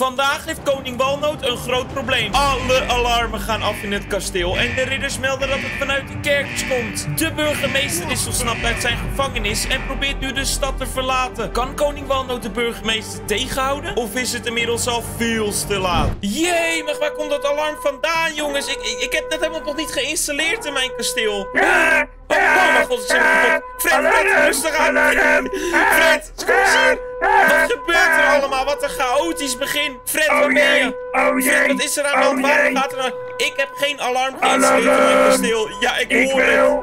Vandaag heeft koning Walnoot een groot probleem. Alle alarmen gaan af in het kasteel en de ridders melden dat het vanuit de kerkers komt. De burgemeester is ontsnapt uit zijn gevangenis en probeert nu de stad te verlaten. Kan koning Walnoot de burgemeester tegenhouden? Of is het inmiddels al veel te laat? Jee, maar waar komt dat alarm vandaan, jongens? Ik heb dat helemaal nog niet geïnstalleerd in mijn kasteel. Ja. Oh, mijn god, ze hebben kapot. Fred, rustig aan. Fred, kom eens hier. Wat gebeurt er allemaal? Wat een chaotisch begin. Fred, waar ben je? Fred, wat is er aan de hand? Waarom gaat er nou? Ik heb geen alarm geïnstalleerd in mijn kasteel. Ja, ik hoor het.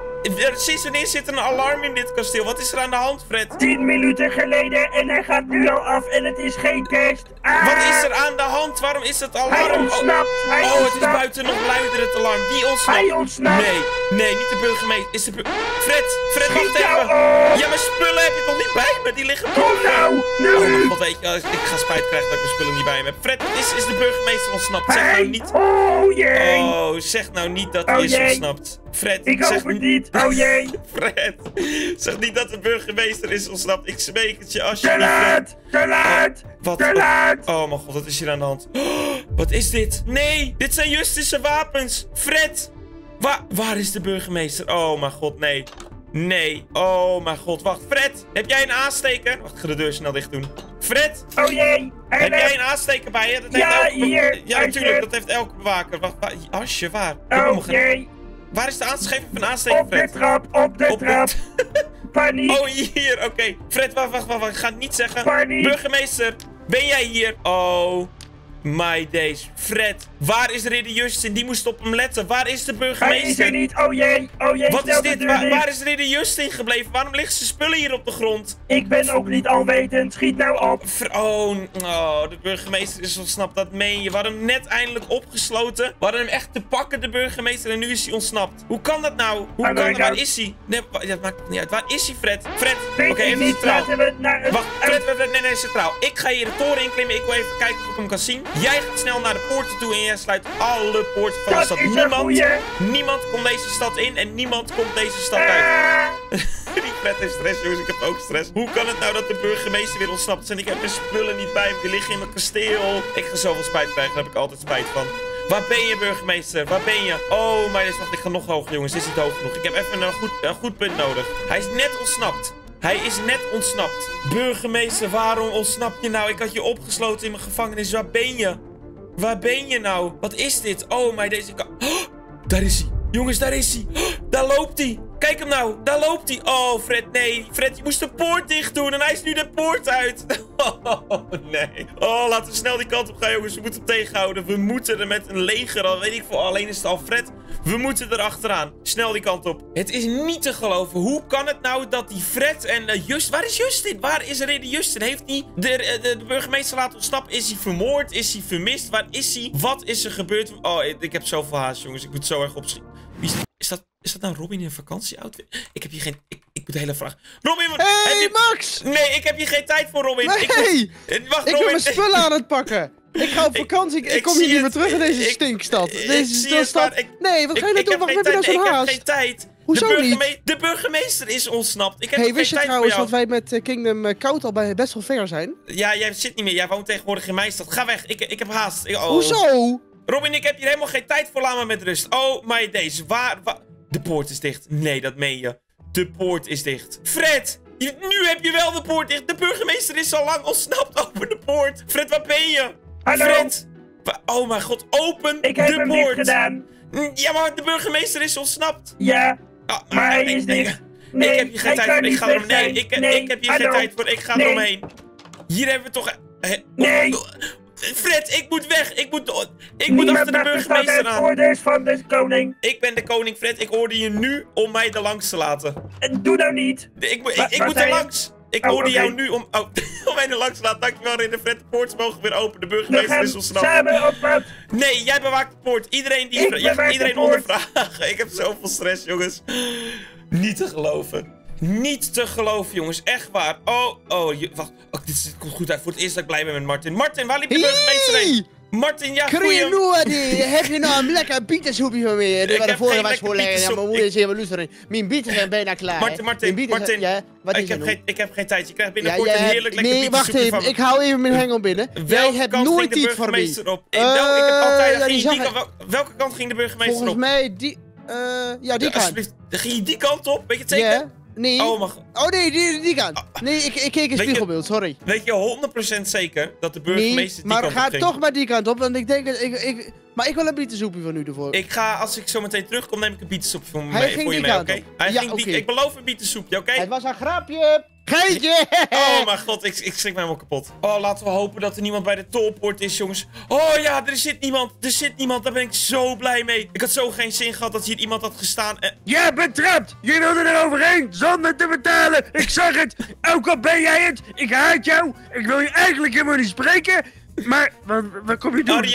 Sinds wanneer zit een alarm in dit kasteel? Wat is er aan de hand, Fred? 10 minuten geleden en hij gaat nu al af en het is geen kerst. Ah. Wat is er aan de hand? Waarom is het alarm? Hij ontsnapt. Hij ontsnapt. Het is buiten nog luider, het alarm. Die ontsnapt. Hij ontsnapt. Nee, niet de burgemeester. Is de Fred, wacht even. Ja, mijn spullen heb ik nog niet bij me. Die liggen nou. Wat weet je, ik ga spijt krijgen dat ik mijn spullen niet bij me heb. Fred, is de burgemeester ontsnapt? Zeg nou niet. Zeg nou niet dat hij is ontsnapt. Fred, ik hoop het niet. Fred, zeg niet dat de burgemeester is ontsnapt. Ik smeek het je alsjeblieft. Te laat! Oh mijn god, wat is hier aan de hand? Oh, wat is dit? Nee, dit zijn Justische wapens. Fred, waar is de burgemeester? Oh mijn god, nee. Nee. Oh mijn god, wacht. Fred, heb jij een aansteker? Wacht, ik ga de deur snel dicht doen. Fred! Oh jee! Heb jij een aansteker bij je? Dat heeft hier. Ja, natuurlijk, dat heeft elke bewaker. Wacht, Asje, waar? Oh jee! Waar is de aanschrijving van aansteker, Fred? Op de trap! Paniek! Oh, hier, oké. Fred, wacht, ik ga het niet zeggen. Paniek! Burgemeester, ben jij hier? Oh my days. Fred, waar is ridder Justin? Die moest op hem letten. Waar is de burgemeester? Hij is er niet, oh jee. Wat is dit? Waar is ridder Justin gebleven? Waarom liggen zijn spullen hier op de grond? Ik ben ook niet alwetend, schiet nou op. De burgemeester is ontsnapt, dat meen je. We hadden hem net eindelijk opgesloten. We hadden hem echt te pakken, de burgemeester, en nu is hij ontsnapt. Hoe kan dat nou? Waar is hij? Nee, dat maakt niet uit. Waar is hij, Fred? Fred, oké, even centraal. Wacht, Fred, nee, centraal. Ik ga hier de toren in klimmen. Ik wil even kijken of ik hem kan zien. Jij gaat snel naar de poorten toe en jij sluit alle poorten van de stad. Niemand komt deze stad in en niemand komt deze stad uit. Die pret is stress, jongens. Ik heb ook stress. Hoe kan het nou dat de burgemeester weer ontsnapt is en ik heb mijn spullen niet bij me? Die liggen in mijn kasteel. Ik ga zoveel spijt krijgen, daar heb ik altijd spijt van. Waar ben je, burgemeester? Waar ben je? Oh, maar wacht, ik ga nog hoger, jongens. Dit is niet hoog genoeg. Ik heb even een goed punt nodig. Hij is net ontsnapt. Burgemeester, waarom ontsnap je nou? Ik had je opgesloten in mijn gevangenis. Waar ben je? Waar ben je nou? Wat is dit? Oh, maar deze kan... Oh, daar is hij. Jongens, daar is hij. Oh, daar loopt hij. Kijk hem nou. Daar loopt hij. Oh, Fred, nee. Fred, je moest de poort dicht doen en hij is nu de poort uit. Oh, nee. Oh, laten we snel die kant op gaan, jongens. We moeten hem tegenhouden. We moeten er met een leger, al weet ik veel. Alleen is het al Fred. We moeten er achteraan. Snel die kant op. Het is niet te geloven. Hoe kan het nou dat die Fred en Justin... Waar is Justin? Waar is ridder Justin? Heeft hij de burgemeester laten ontsnappen? Is hij vermoord? Is hij vermist? Waar is hij? Wat is er gebeurd? Oh, ik heb zoveel haast, jongens. Ik moet zo erg opschieten. Wie is dat? Is dat nou Robin in een vakantieoutfit? Ik heb hier geen... Ik moet de hele vraag... Robin! Hey, Max! Nee, ik heb hier geen tijd voor, Robin. Nee! Wacht, Robin. Ik ben mijn spullen aan het pakken. Ik ga op vakantie. Ik kom hier niet meer terug in deze stinkstad. Nee, wat ga je nou doen? Wacht, heb je nou zo'n haast? Ik heb geen tijd. Hoezo niet? De burgemeester is ontsnapt. Ik heb geen tijd voor jou. Hey, wist je trouwens dat wij met Kingdom Koud al best wel ver zijn? Ja, jij zit niet meer. Jij woont tegenwoordig in mijn stad. Ga weg. Ik heb haast. Hoezo? Robin, ik heb hier helemaal geen tijd voor. Laat me met rust. Oh my days. Waar... De poort is dicht. Nee, dat meen je. De poort is dicht. Fred! Nu heb je wel de poort dicht. De burgemeester is al lang ontsnapt. Open de poort. Fred, waar ben je? Hallo? Fred! Oh mijn god, open de poort. Ik heb hem niet gedaan. Ja, maar de burgemeester is ontsnapt. Ja, maar hij is dicht. Nee, ik heb hier geen tijd voor. Ik ga eromheen. Ik heb hier geen tijd voor. Ik ga eromheen. Hier hebben we toch... Nee! Fred, ik moet weg. Ik moet achter de burgemeester aan. Orders van de koning. Ik ben de koning, Fred. Ik hoorde je nu om mij er langs te laten. Doe nou niet. Ik moet er langs. Ik hoorde jou nu om mij er langs te laten. Dankjewel, ridder Fred. De poort mogen weer open. De burgemeester is ontsnapt. Samen op pad. Nee, jij bewaakt de poort. Jij gaat iedereen ondervragen. Ik heb zoveel stress, jongens. Niet te geloven. Niet te geloven, jongens. Echt waar. Wacht. Dit komt goed uit. Voor het eerst dat ik blij ben met Martin. Martin, waar liep de burgemeester heen? Martin, ja, goeie. Heb je nou een lekker bietershoepje van me? Ik heb geen lekker bietershoepje. Mijn moeder zei, luister, mijn bieten zijn bijna klaar. Martin, ja, ik heb geen tijd. Je krijgt binnenkort een heerlijk lekker bietershoepje van me. Wacht even, ik hou even mijn hengel binnen. Jij hebt nooit iets voor mij. Welke kant ging de burgemeester op? Volgens mij die... ja, die kant. Ging je die kant op? Weet je het zeker? Nee. Oh, mag... oh nee, die kant. Nee, ik keek een spiegelbeeld, sorry. Weet je 100% zeker dat de burgemeester die kant op ging? Maar ga toch maar die kant op, want ik denk dat ik... Maar ik wil een bietensoepje van u ervoor. Ik ga, als ik zo meteen terugkom, neem ik een bietensoepje voor je mee, oké? Hij ging die kant op. Ik beloof een bietensoepje, oké? Het was een grapje. Geetje! Oh mijn god, ik schrik mij helemaal kapot. Oh, laten we hopen dat er niemand bij de tolpoort is, jongens. Oh ja, er zit niemand. Er zit niemand. Daar ben ik zo blij mee. Ik had zo geen zin gehad dat hier iemand had gestaan. Jij bent trapt! Je wilde er overheen zonder te betalen. Ik zag het. Ook al ben jij het. Ik haat jou. Ik wil je eigenlijk helemaal niet spreken. Maar wat kom je doen?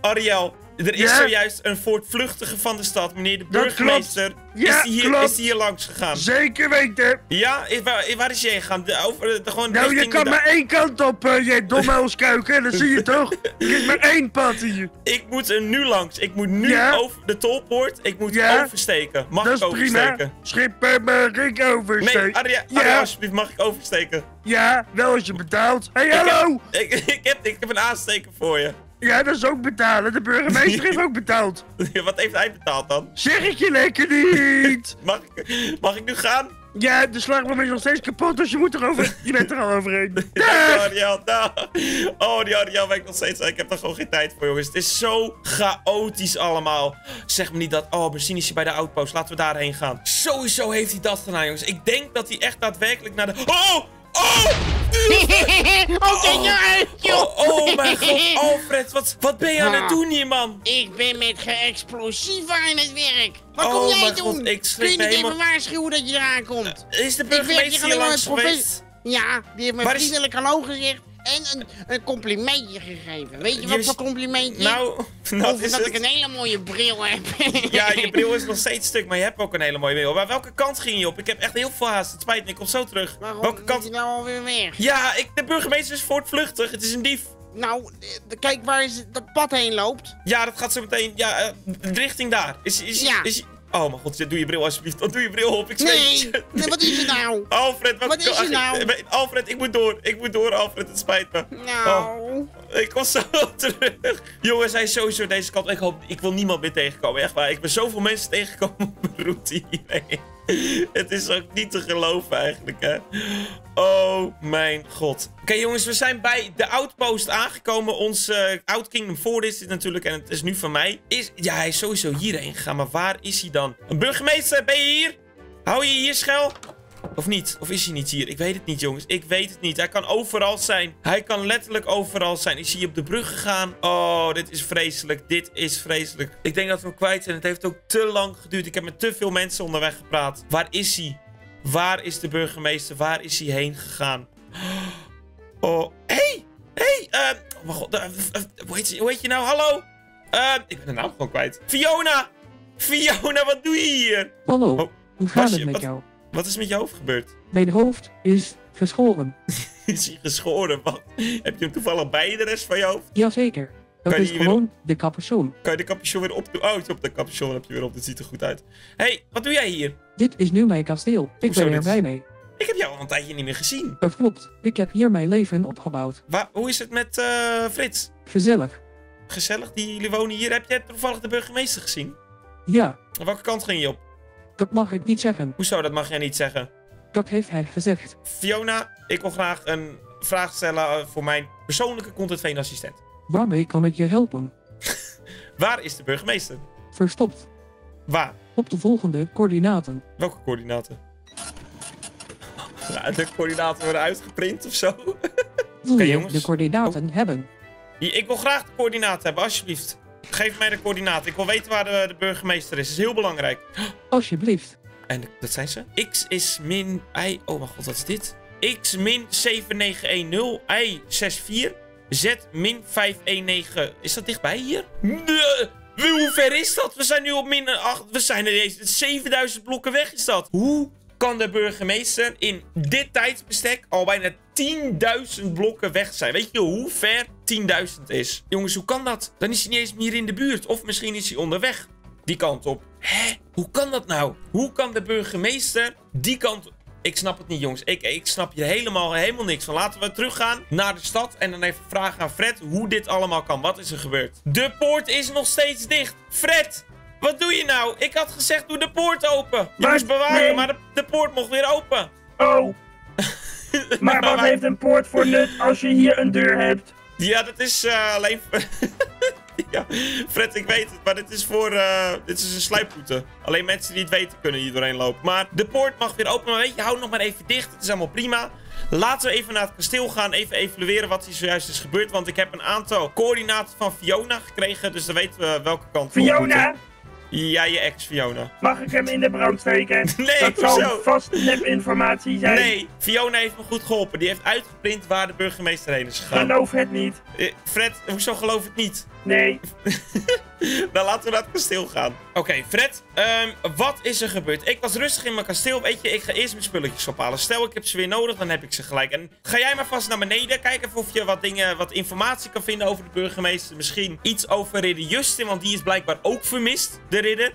Ariel. Er is zojuist een voortvluchtige van de stad, meneer de burgemeester. Ja, is die hier langs gegaan? Zeker weten. Ja, waar is jij gegaan? Nou, je kan maar één kant op, jij domhuilskuiken. Dat zie je toch? Er is maar één pad hier. Ik moet er nu langs. Ik moet nu over de tolpoort. Ik moet oversteken. Mag ik oversteken? Prima. Schipper, mag ik oversteken? Nee, Ariel, alsjeblieft, mag ik oversteken? Ja, wel als je betaalt. Hé, hey, hallo! Ik heb een aansteker voor je. Ja, dat is ook betalen. De burgemeester heeft ook betaald. Wat heeft hij betaald dan? Zeg ik je lekker niet! Mag ik nu gaan? Ja, de slagboom is nog steeds kapot, dus je bent er al overheen. Oh, die Ariel ben ik nog steeds. Ik heb daar gewoon geen tijd voor, jongens. Het is zo chaotisch allemaal. Zeg me niet dat... Oh, Bersini is bij de outpost. Laten we daarheen gaan. Sowieso heeft hij dat gedaan, jongens. Ik denk dat hij echt daadwerkelijk naar de... Oh! Oh! Oh mijn god, Alfred, wat ben je aan het doen hier, man? Ik ben met explosieven aan het werk. Wat kom jij doen? God, ik schrik me helemaal... Kun je niet even waarschuwen dat je eraan komt? Is de burgemeester hier langs geweest? Ja, die heeft me vriendelijk hallo gezegd en een complimentje gegeven. Weet je wat voor complimentje? Nou, dat ik een hele mooie bril heb. Ja, je bril is nog steeds stuk, maar je hebt ook een hele mooie bril. Maar welke kant ging je op? Ik heb echt heel veel haast. Het spijt me, ik kom zo terug. Waarom welke kant? Je nou alweer weg? Ja, de burgemeester is voortvluchtig. Het is een dief. Nou, kijk waar dat pad heen loopt. Ja, dat gaat zo meteen. Ja, richting daar. Oh mijn god, doe je bril alsjeblieft. Doe je bril op, ik zweet. Nee, wat is het nou? Alfred, wat is het nou? Alfred, ik moet door, Alfred, het spijt me. Nou... Oh, ik kom zo terug. Jongens, hij is sowieso deze kant. Ik wil niemand meer tegenkomen, echt waar. Ik ben zoveel mensen tegengekomen op mijn route hierheen. Het is ook niet te geloven eigenlijk, hè. Oh mijn god. Oké, jongens, we zijn bij de outpost aangekomen. Ons Out Kingdom 4 is dit natuurlijk en het is nu van mij. Ja, hij is sowieso hierheen gegaan, maar waar is hij dan? Een burgemeester, ben je hier? Hou je hier schuil? Of niet? Of is hij niet hier? Ik weet het niet, jongens. Ik weet het niet. Hij kan overal zijn. Hij kan letterlijk overal zijn. Ik zie je op de brug gegaan. Oh, dit is vreselijk. Dit is vreselijk. Ik denk dat we hem kwijt zijn. Het heeft ook te lang geduurd. Ik heb met te veel mensen onderweg gepraat. Waar is hij? Waar is de burgemeester? Waar is hij heen gegaan? Oh, hey! Hey! Oh mijn god. Hoe heet je nou? Hallo? Ik ben de naam gewoon kwijt. Fiona! Fiona, wat doe je hier? Hallo. Hoe gaat het met jou? Wat is met je hoofd gebeurd? Mijn hoofd is geschoren. Is hij geschoren? Wat? Heb je hem toevallig bij de rest van je hoofd? Jazeker. Dat is gewoon de capuchon. Kan je de capuchon weer opdoen? Oh, op de capuchon heb je weer op. Dit ziet er goed uit. Hé, hey, wat doe jij hier? Dit is nu mijn kasteel. Ik ben er blij mee. Ik heb jou al een tijdje niet meer gezien. Dat klopt. Ik heb hier mijn leven opgebouwd. Hoe is het met Frits? Gezellig. Gezellig? Jullie wonen hier. Heb jij toevallig de burgemeester gezien? Ja. Aan welke kant ging je op? Dat mag ik niet zeggen. Hoezo, dat mag jij niet zeggen? Dat heeft hij gezegd. Fiona, ik wil graag een vraag stellen voor mijn persoonlijke Contentveen assistent. Waarmee kan ik je helpen? Waar is de burgemeester? Verstopt. Waar? Op de volgende coördinaten. Welke coördinaten? De coördinaten worden uitgeprint of zo? Wil je de coördinaten hebben? Ik wil graag de coördinaten hebben, alsjeblieft. Geef mij de coördinaten. Ik wil weten waar de burgemeester is. Dat is heel belangrijk. Alsjeblieft. En dat zijn ze. X is min I. Oh mijn god, wat is dit? X min 7910. I 64. Z min 519. Is dat dichtbij hier? Hoe ver is dat? We zijn nu op min 8. We zijn er eens 7000 blokken weg is dat. Hoe kan de burgemeester in dit tijdsbestek al bijna 10.000 blokken weg zijn. Weet je hoe ver 10.000 is? Jongens, hoe kan dat? Dan is hij niet eens meer in de buurt. Of misschien is hij onderweg die kant op. Hè? Hoe kan dat nou? Hoe kan de burgemeester die kant op? Ik snap het niet, jongens. Ik snap hier helemaal niks van. Laten we teruggaan naar de stad en dan even vragen aan Fred hoe dit allemaal kan. Wat is er gebeurd? De poort is nog steeds dicht. Fred, wat doe je nou? Ik had gezegd, doe de poort open. Jongens, bewaren, nee. Maar de poort mocht weer open. Oh. Maar wat heeft een poort voor nut als je hier een deur hebt? Ja, dat is alleen... Ja, Fred, ik weet het, maar dit is voor... dit is een slijpvoeten. Alleen mensen die het weten kunnen hier doorheen lopen. Maar de poort mag weer open, maar weet je, hou nog maar even dicht. Het is allemaal prima. Laten we even naar het kasteel gaan, even evalueren wat hier zojuist is gebeurd. Want ik heb een aantal coördinaten van Fiona gekregen, dus dan weten we welke kant... Fiona? Ja, je ex, Fiona. Mag ik hem in de brand steken? Nee, dat zal vast nep-informatie zijn. Nee, Fiona heeft me goed geholpen. Die heeft uitgeprint waar de burgemeester heen is gegaan. Geloof het niet. Fred, hoezo geloof het niet? Nee. Dan laten we naar het kasteel gaan. Oké, Fred, wat is er gebeurd? Ik was rustig in mijn kasteel. Weet je, ik ga eerst mijn spulletjes ophalen. Stel, ik heb ze weer nodig, dan heb ik ze gelijk. En ga jij maar vast naar beneden. Kijk even of je wat dingen, wat informatie kan vinden over de burgemeester. Misschien iets over ridder Justin, want die is blijkbaar ook vermist, de ridder.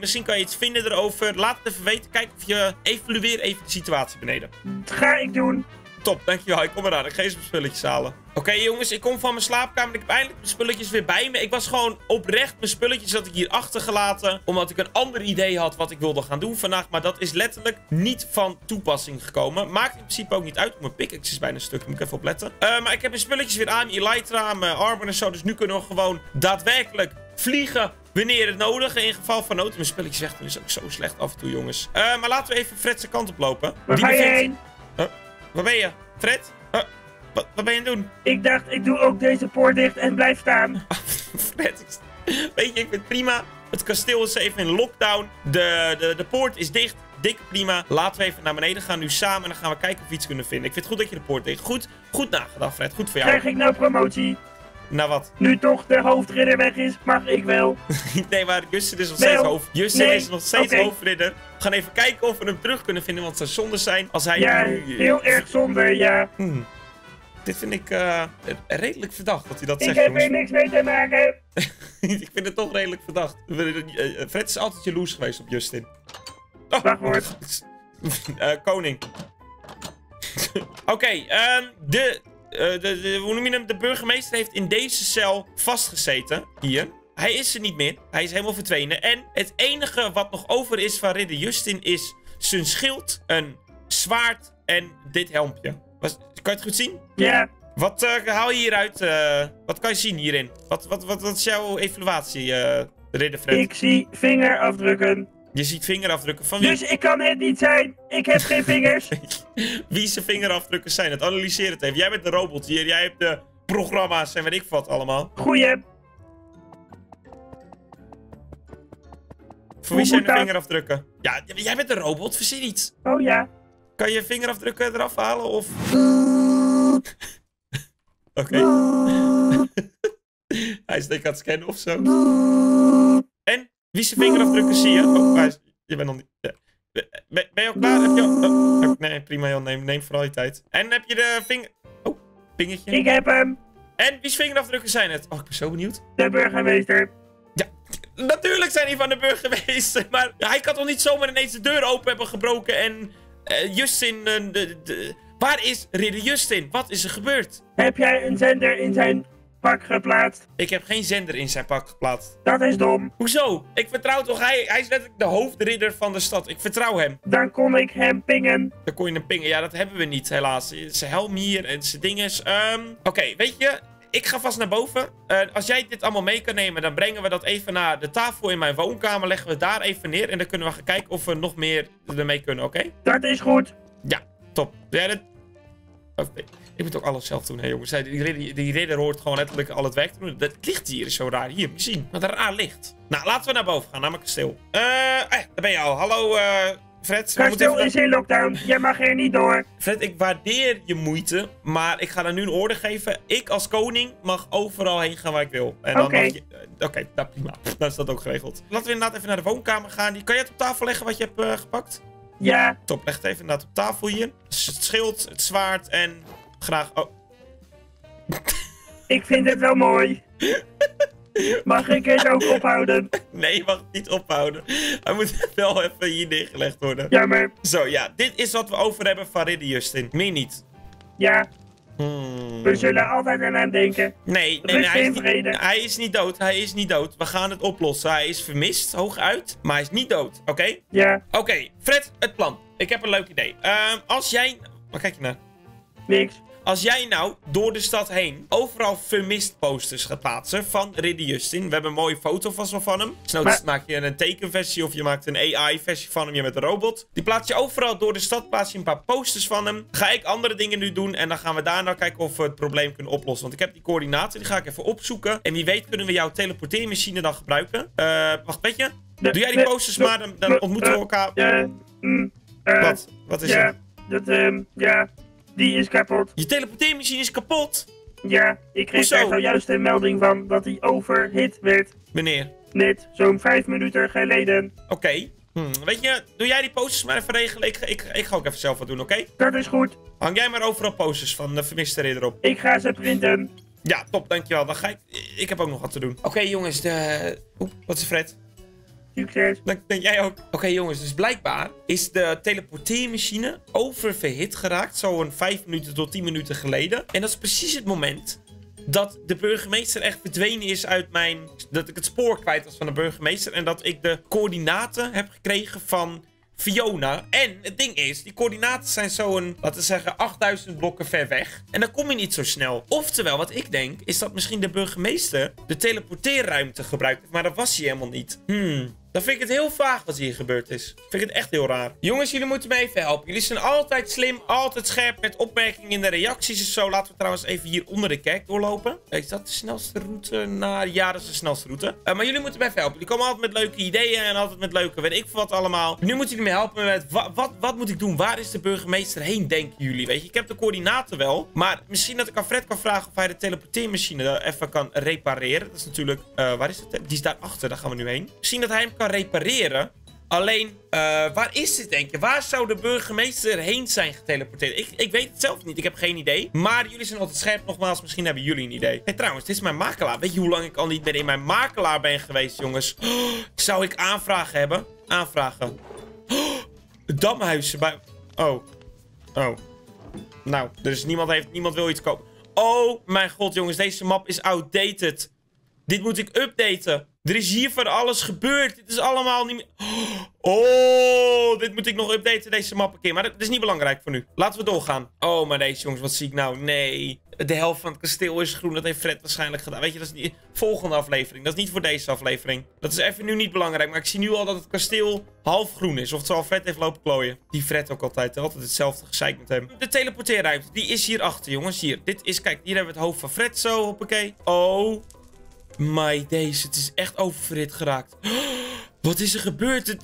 Misschien kan je iets vinden erover. Laat het even weten. Kijk of je evalueer even de situatie beneden. Dat ga ik doen. Top, dankjewel. Ik kom eraan. Ik ga eens mijn spulletjes halen. Oké, jongens, ik kom van mijn slaapkamer. Ik heb eindelijk mijn spulletjes weer bij me. Ik was gewoon oprecht. Mijn spulletjes had ik hier achtergelaten. Omdat ik een ander idee had wat ik wilde gaan doen vandaag. Maar dat is letterlijk niet van toepassing gekomen. Maakt in principe ook niet uit. Mijn pickaxe is bijna een stuk. Moet ik even opletten. Maar ik heb mijn spulletjes weer aan. Mijn elytra, mijn armor en zo. Dus nu kunnen we gewoon daadwerkelijk vliegen. Wanneer het nodig is, in geval van nood. Mijn spulletjes weg doen is ook zo slecht af en toe, jongens. Maar laten we even Fred zijn kant op lopen. Waar ga je heen? Waar ben je? Fred? Wat ben je aan het doen? Ik dacht, ik doe ook deze poort dicht en blijf staan. Fred, weet je, ik vind het prima. Het kasteel is even in lockdown. De poort is dicht. Dik prima. Laten we even naar beneden gaan nu samen. En dan gaan we kijken of we iets kunnen vinden. Ik vind het goed dat je de poort dicht. Goed nagedacht, Fred. Goed voor jou. Krijg ik nou promotie? Nou wat? Nu toch de hoofdridder weg is, mag ik wel. Nee, maar Justin is nog steeds hoofdridder. We gaan even kijken of we hem terug kunnen vinden, want het zou zonde zijn als hij... Ja, heel erg zonde, ja. Dit vind ik redelijk verdacht dat hij dat zegt. Ik heb er niks mee te maken. Ik vind het toch redelijk verdacht. Fred is altijd jaloers geweest op Justin. Oh, wachtwoord. Koning. Hoe noem je hem? De burgemeester heeft in deze cel vastgezeten. Hier. Hij is er niet meer. Hij is helemaal verdwenen. En het enige wat nog over is van ridder Justin is zijn schild, een zwaard en dit helmpje. Kan je het goed zien? Ja. Wat haal je hieruit? Wat kan je zien hierin? Wat is jouw evaluatie, ridder Fred? Ik zie vingerafdrukken. Je ziet vingerafdrukken van wie? Dus ik kan het niet zijn. Ik heb geen vingers. Wie zijn vingerafdrukken zijn het? Analyseer het even. Jij bent de robot hier. Jij hebt de programma's en weet ik wat allemaal. Goeie. Voor wie zijn de vingerafdrukken? Ja, jij bent een robot. Verzin iets. Oh ja. Kan je vingerafdrukken eraf halen of... Oké. Hij is denk aan het scannen of zo. En? Wie zijn vingerafdrukken zie je? Oh, je bent nog niet... Ben je al klaar? Heb je al... Oh, nee, prima joh. Neem vooral je tijd. En heb je de vinger... Oh, pingetje. Ik heb hem. En wie zijn vingerafdrukken zijn het? Oh, ik ben zo benieuwd. De burgemeester. Ja, natuurlijk zijn die van de burgemeester. Maar hij kan toch niet zomaar ineens de deur open hebben gebroken en... Justin... Waar is ridder Justin? Wat is er gebeurd? Heb jij een zender in zijn... pak geplaatst? Ik heb geen zender in zijn pak geplaatst. Dat is dom. Hoezo? Ik vertrouw toch, hij is letterlijk de hoofdridder van de stad. Ik vertrouw hem. Dan kon ik hem pingen. Dan kon je hem pingen. Ja, dat hebben we niet, helaas. Zijn helm hier en zijn dinges. Oké, weet je... Ik ga vast naar boven. Als jij dit allemaal mee kan nemen, dan brengen we dat even naar de tafel in mijn woonkamer. Leggen we daar even neer en dan kunnen we gaan kijken of we nog meer ermee kunnen, oké? Dat is goed. Ja, top. Ja, dat... Okay. Ik moet ook alles zelf doen, hè jongens. Die ridder hoort gewoon letterlijk al het werk te doen. Dat licht hier is zo raar. Hier, misschien. Wat een raar licht. Nou, laten we naar boven gaan, naar mijn kasteel. Daar ben je al. Hallo, Fred. Kasteel is in lockdown. Jij mag er niet door. Fred, ik waardeer je moeite, maar ik ga daar nu een orde geven. Ik als koning mag overal heen gaan waar ik wil. Oké, nou prima. Dan is dat ook geregeld. Laten we inderdaad even naar de woonkamer gaan. Kan jij het op tafel leggen wat je hebt gepakt? Ja, top. Leg het even inderdaad op tafel hier. Het schild, het zwaard en graag... Oh. Ik vind het wel mooi. Mag ik het ook ophouden? Nee, je mag het niet ophouden. Hij moet wel even hier neergelegd worden. Jammer. Zo, ja. Dit is wat we over hebben van Ridder Justin. Meer niet. Ja. Hmm. We zullen altijd aan hem denken. Nee, hij is niet dood. Hij is niet dood. We gaan het oplossen. Hij is vermist, hooguit. Maar hij is niet dood, oké? Okay? Ja. Oké, Fred, het plan. Ik heb een leuk idee. Als jij... Waar kijk je naar? Niks. Als jij nou door de stad heen overal vermist posters gaat plaatsen van Ridder Justin. We hebben een mooie foto van hem. Dus maar... maak je een tekenversie of je maakt een AI-versie van hem. Je bent een robot. Die plaats je overal door de stad, plaats je een paar posters van hem. Ga ik andere dingen nu doen en dan gaan we daarna kijken of we het probleem kunnen oplossen. Want ik heb die coördinaten, die ga ik even opzoeken. En wie weet kunnen we jouw teleporteermachine dan gebruiken. Wacht, weet je? Doe jij die posters maar, dan ontmoeten we elkaar. Wat is het? Die is kapot. Je teleporteermachine is kapot? Ja, ik kreeg daar zojuist een melding van dat hij overhit werd. Meneer? Net, zo'n 5 minuten geleden. Oké. Weet je, doe jij die posters maar even regelen. Ik ga ook even zelf wat doen, oké? Dat is goed. Hang jij maar overal posters van de vermiste ridder op. Ik ga ze printen. Ja, top, dankjewel. Dan ga ik... Ik heb ook nog wat te doen. Oké, jongens, wat is Fred? Succes. Denk jij ook. Oké, jongens, dus blijkbaar is de teleporteermachine oververhit geraakt. Zo'n 5 minuten tot 10 minuten geleden. En dat is precies het moment dat de burgemeester echt verdwenen is uit mijn... Dat ik het spoor kwijt was van de burgemeester. En dat ik de coördinaten heb gekregen van Fiona. En het ding is, die coördinaten zijn zo'n, laten we zeggen, 8000 blokken ver weg. En dan kom je niet zo snel. Oftewel, wat ik denk, is dat misschien de burgemeester de teleporteerruimte gebruikt heeft. Maar dat was hij helemaal niet. Dan vind ik het heel vaag wat hier gebeurd is. Vind ik het echt heel raar. Jongens, jullie moeten me even helpen. Jullie zijn altijd slim, altijd scherp met opmerkingen in de reacties en zo. Laten we trouwens even hier onder de kerk doorlopen. Is dat de snelste route naar... Ja, dat is de snelste route. Maar jullie moeten me even helpen. Jullie komen altijd met leuke ideeën en altijd met leuke weet ik veel wat allemaal. Nu moeten jullie me helpen met... Wat moet ik doen? Waar is de burgemeester heen, denken jullie? Weet je, ik heb de coördinaten wel. Maar misschien dat ik aan Fred kan vragen of hij de teleporteermachine even kan repareren. Dat is natuurlijk... waar is het? Die is daarachter. Daar gaan we nu heen. Misschien dat hij hem kan repareren. Alleen, waar is dit denk je? Waar zou de burgemeester heen zijn geteleporteerd? Ik weet het zelf niet. Ik heb geen idee. Maar jullie zijn altijd scherp. Nogmaals, misschien hebben jullie een idee. Hey, trouwens, dit is mijn makelaar. Weet je hoe lang ik al niet meer in mijn makelaar ben geweest, jongens? Oh, zou ik aanvragen hebben? Aanvragen. Oh, damhuizen bij... Oh. Nou, dus niemand wil iets kopen. Oh mijn god, jongens. Deze map is outdated. Dit moet ik updaten. Er is hier van alles gebeurd. Dit is allemaal niet meer... Oh, dit moet ik nog updaten, deze map een keer. Maar dat is niet belangrijk voor nu. Laten we doorgaan. Oh, maar deze jongens, wat zie ik nou? Nee. De helft van het kasteel is groen. Dat heeft Fred waarschijnlijk gedaan. Weet je, dat is niet... Volgende aflevering. Dat is niet voor deze aflevering. Dat is even nu niet belangrijk. Maar ik zie nu al dat het kasteel half groen is. Oftewel, Fred heeft lopen klooien. Die Fred ook altijd. Altijd hetzelfde gezeik met hem. De teleporteerruimte. Die is hierachter, jongens. Hier. Dit is... Kijk, hier hebben we het hoofd van Fred zo. Hoppakee. Oh... My days, het is echt oververhit geraakt. Oh, wat is er gebeurd?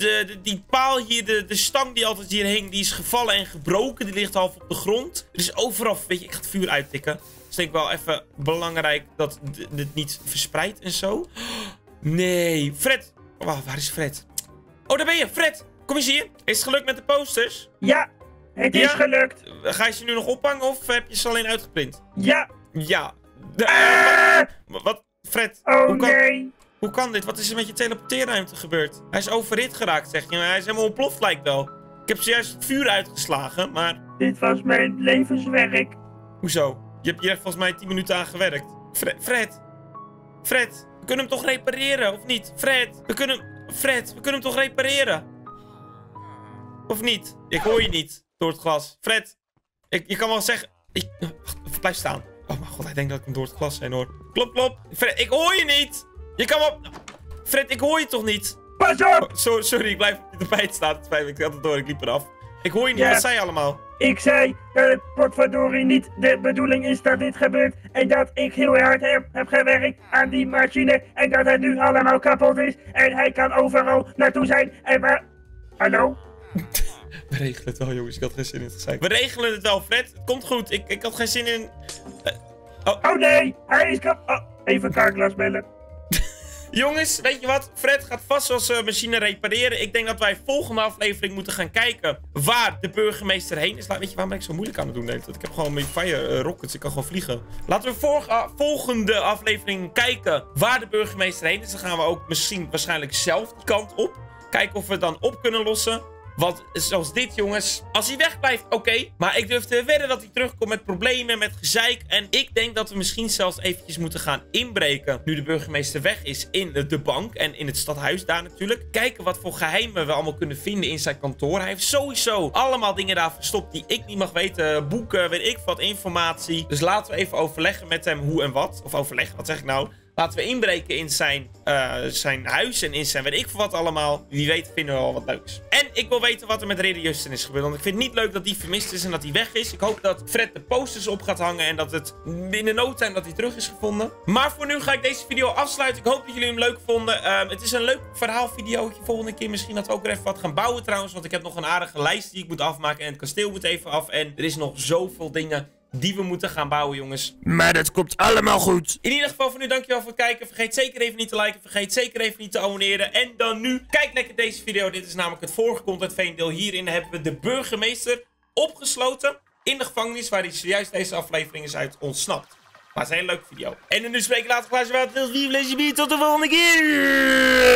Die paal hier, de stang die altijd hier hing, die is gevallen en gebroken. Die ligt half op de grond. Er is overal, weet je, ik ga het vuur uittikken. Dus denk ik wel even belangrijk dat dit niet verspreidt en zo. Oh, nee, Fred. Oh, waar is Fred? Oh, daar ben je, Fred. Kom eens hier. Is het gelukt met de posters? Ja, het is gelukt. Ga je ze nu nog ophangen of heb je ze alleen uitgeprint? Ja. Ja. Wat? Fred, hoe kan dit? Wat is er met je teleporteerruimte gebeurd? Hij is overhit geraakt, zeg je. Hij is helemaal ontploft, lijkt wel. Ik heb zojuist het vuur uitgeslagen, maar... Dit was mijn levenswerk. Hoezo? Je hebt hier volgens mij 10 minuten aan gewerkt. Fred, we kunnen hem toch repareren, of niet? Fred, we kunnen hem toch repareren? Of niet? Ik hoor je niet door het glas. Fred, je kan wel zeggen... Wacht, blijf staan. Oh mijn god, hij denkt dat ik hem door het glas heen hoor. Klop. Fred, ik hoor je niet. Je kan wel... Fred, ik hoor je toch niet? Pas op! Oh, sorry, ik blijf op de tapijt staan. Het spijt me, ik had het door, ik liep eraf. Ik hoor je niet, wat zei je allemaal? Ik zei, potverdorie niet. De bedoeling is dat dit gebeurt. En dat ik heel hard heb gewerkt aan die machine. En dat het nu allemaal kapot is. En hij kan overal naartoe zijn. En waar... Hallo? We regelen het wel, jongens. Ik had geen zin in het gezeik. We regelen het wel, Fred. Het komt goed. Ik had geen zin in... Oh nee, hij is kap... Oh, even Carglass bellen. Jongens, weet je wat? Fred gaat vast wel zijn machine repareren. Ik denk dat wij volgende aflevering moeten gaan kijken waar de burgemeester heen is. Weet je, waarom ben ik zo moeilijk aan het doen? Nee, ik heb gewoon mijn fire rockets. Ik kan gewoon vliegen. Laten we volgende aflevering kijken waar de burgemeester heen is. Dan gaan we ook misschien waarschijnlijk zelf die kant op. Kijken of we het dan op kunnen lossen. Want zoals dit, jongens. Als hij wegblijft, oké. Maar ik durf te wedden dat hij terugkomt met problemen, met gezeik. En ik denk dat we misschien zelfs eventjes moeten gaan inbreken. Nu de burgemeester weg is in de bank en in het stadhuis daar natuurlijk. Kijken wat voor geheimen we allemaal kunnen vinden in zijn kantoor. Hij heeft sowieso allemaal dingen daar verstopt die ik niet mag weten. Boeken, weet ik wat, informatie. Dus laten we even overleggen met hem hoe en wat. Of overleggen, wat zeg ik nou? Laten we inbreken in zijn huis en in zijn weet ik veel wat allemaal. Wie weet vinden we al wat leuks. En ik wil weten wat er met Ridder Justin is gebeurd. Want ik vind het niet leuk dat die vermist is en dat hij weg is. Ik hoop dat Fred de posters op gaat hangen. En dat het binnen no time dat hij terug is gevonden. Maar voor nu ga ik deze video afsluiten. Ik hoop dat jullie hem leuk vonden. Het is een leuk verhaalvideootje. Volgende keer misschien dat we ook weer even wat gaan bouwen trouwens. Want ik heb nog een aardige lijst die ik moet afmaken. En het kasteel moet even af. En er is nog zoveel dingen die we moeten gaan bouwen, jongens. Maar dat komt allemaal goed. In ieder geval voor nu, dankjewel voor het kijken. Vergeet zeker even niet te liken. Vergeet zeker even niet te abonneren. En dan nu, kijk lekker deze video. Dit is namelijk het vorige Contentveen deel. Hierin hebben we de burgemeester opgesloten in de gevangenis, waar hij zojuist deze aflevering is uit ontsnapt. Maar het is een hele leuke video. En nu spreek ik later. Tot de volgende keer.